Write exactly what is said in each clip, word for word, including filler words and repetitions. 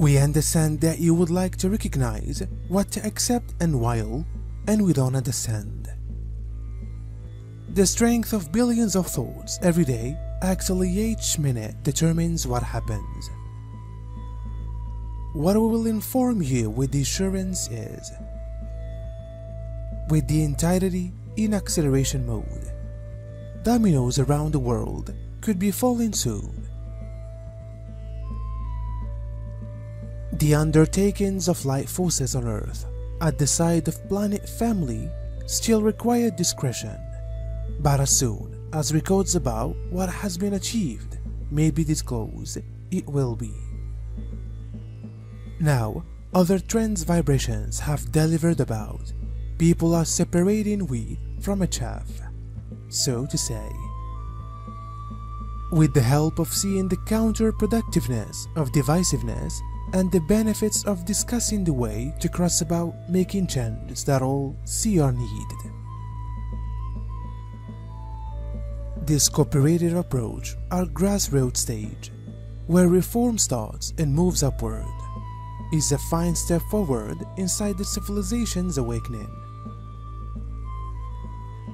We understand that you would like to recognize what to accept and while, and we don't understand. The strength of billions of thoughts every day, actually each minute, determines what happens. What we will inform you with the assurance is, with the entirety in acceleration mode, dominoes around the world could be falling soon. The undertakings of light forces on Earth at the side of planet family still require discretion, but as soon as records about what has been achieved may be disclosed, it will be. Now, other trends vibrations have delivered about, people are separating wheat from a chaff, so to say. With the help of seeing the counterproductiveness of divisiveness and the benefits of discussing the way to cross about making changes that all see are needed. This cooperative approach at grassroots stage, where reform starts and moves upward, is a fine step forward inside the civilization's awakening.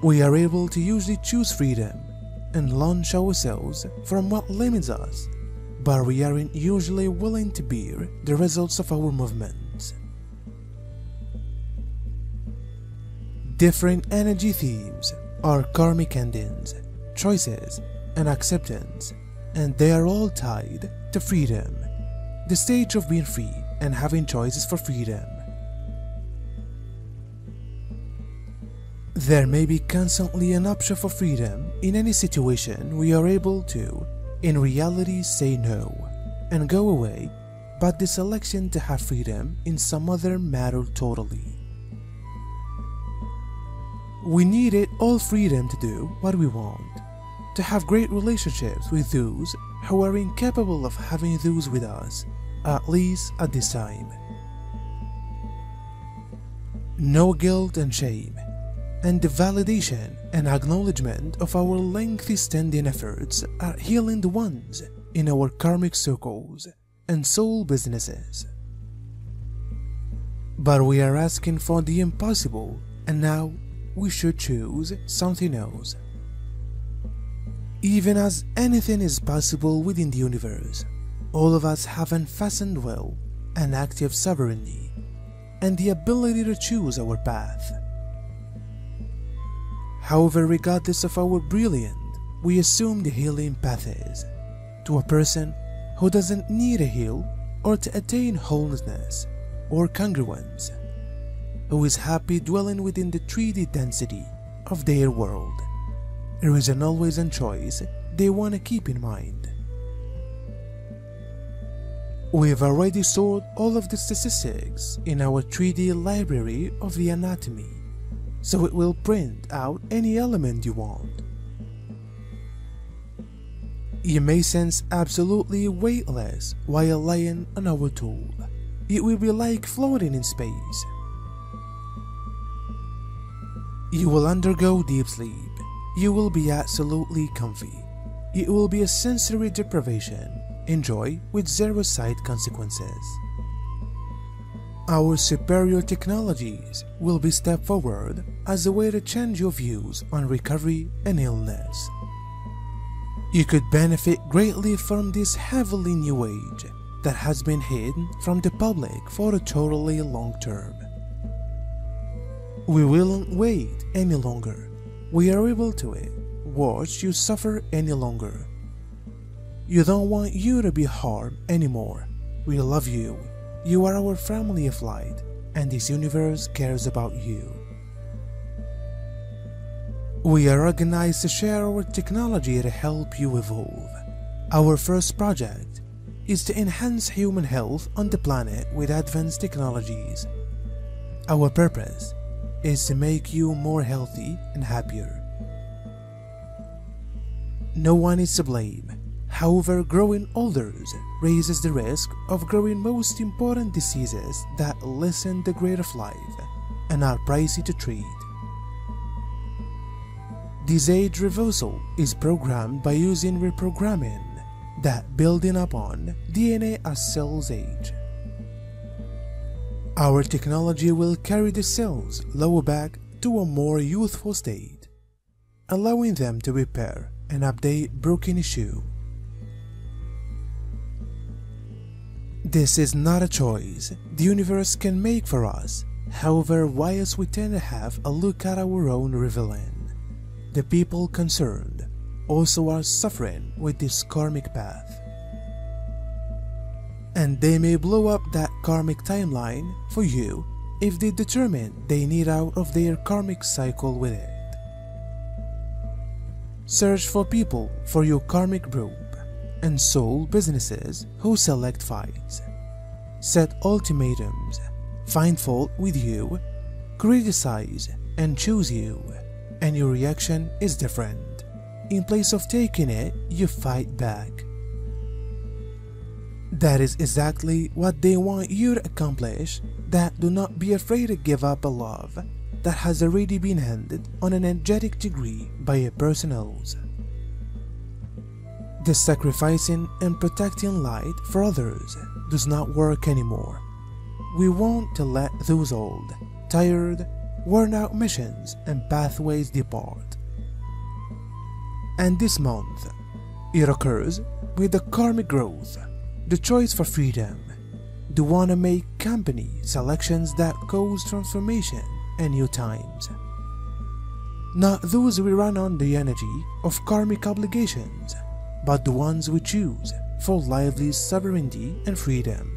We are able to usually choose freedom and launch ourselves from what limits us, but we aren't usually willing to bear the results of our movements. Different energy themes are karmic endings, choices, and acceptance, and they are all tied to freedom, the stage of being free and having choices for freedom. There may be constantly an option for freedom in any situation we are able to, in reality, say no and go away, but the selection to have freedom in some other matter totally. We needed all freedom to do what we want, to have great relationships with those who are incapable of having those with us, at least at this time. No guilt and shame, and the validation and acknowledgement of our lengthy-standing efforts at healing the ones in our karmic circles and soul businesses. But we are asking for the impossible, and now we should choose something else. Even as anything is possible within the universe, all of us have unfastened will and active sovereignty, and the ability to choose our path. However, regardless of our brilliance, we assume the healing path is to a person who doesn't need a heal or to attain wholeness or congruence, who is happy dwelling within the three D density of their world. There is an always a choice they want to keep in mind. We've already stored all of the statistics in our three D library of the anatomy, so it will print out any element you want. You may sense absolutely weightless while lying on our tool. It will be like floating in space. You will undergo deep sleep. You will be absolutely comfy. It will be a sensory deprivation. Enjoy with zero side consequences. Our superior technologies will be stepped forward as a way to change your views on recovery and illness. You could benefit greatly from this heavily new age that has been hidden from the public for a totally long term. We won't wait any longer. We are able to it. Watch you suffer any longer. You don't want you to be harmed anymore. We love you. You are our family of light, and this universe cares about you. We are organized to share our technology to help you evolve. Our first project is to enhance human health on the planet with advanced technologies. Our purpose is to make you more healthy and happier. No one is to blame. However, growing older raises the risk of growing most important diseases that lessen the grade of life and are pricey to treat. This age reversal is programmed by using reprogramming that building upon D N A as cells age Our technology will carry the cells lower back to a more youthful state, allowing them to repair and update broken tissue. This is not a choice the universe can make for us, however, whilst we tend to have a look at our own rebellion. The people concerned also are suffering with this karmic path, and they may blow up that karmic timeline for you if they determine they need out of their karmic cycle with it. Search for people for your karmic group and soul businesses who select fights, set ultimatums, find fault with you, criticize and choose you, and your reaction is different. In place of taking it, you fight back. That is exactly what they want you to accomplish, that do not be afraid to give up a love that has already been handed on an energetic degree by a person else. The sacrificing and protecting light for others does not work anymore. We want to let those old, tired, worn-out missions and pathways depart. And this month, it occurs with the karmic growth, the choice for freedom. Do you want to make company selections that cause transformation and new times? Not those we run on the energy of karmic obligations, but the ones we choose for lively sovereignty and freedom.